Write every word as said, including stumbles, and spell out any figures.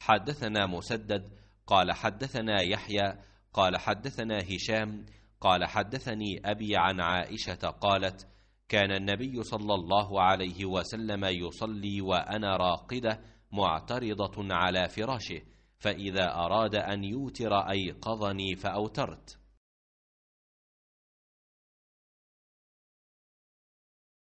حدثنا مسدد قال حدثنا يحيى قال حدثنا هشام قال حدثني أبي عن عائشة قالت: كان النبي صلى الله عليه وسلم يصلي وأنا راقدة معترضة على فراشه، فإذا أراد أن يوتر أيقظني فأوترت.